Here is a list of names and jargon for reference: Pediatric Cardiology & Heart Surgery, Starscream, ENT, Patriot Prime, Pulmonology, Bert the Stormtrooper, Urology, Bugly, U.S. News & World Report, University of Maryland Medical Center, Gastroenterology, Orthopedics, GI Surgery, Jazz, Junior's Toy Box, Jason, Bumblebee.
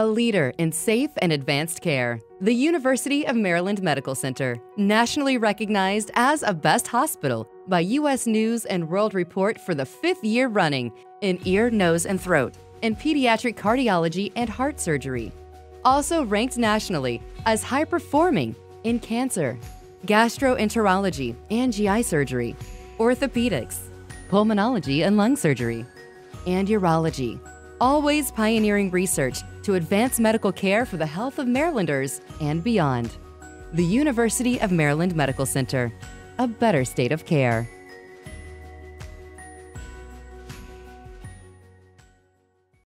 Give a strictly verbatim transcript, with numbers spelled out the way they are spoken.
a leader in safe and advanced care. The University of Maryland Medical Center, nationally recognized as a best hospital by U S News and World Report for the fifth year running in ear, nose, and throat, and pediatric cardiology and heart surgery. Also ranked nationally as high-performing in cancer, gastroenterology and G I surgery, orthopedics, pulmonology and lung surgery, and urology. Always pioneering research to advance medical care for the health of Marylanders and beyond. The University of Maryland Medical Center, a better state of care.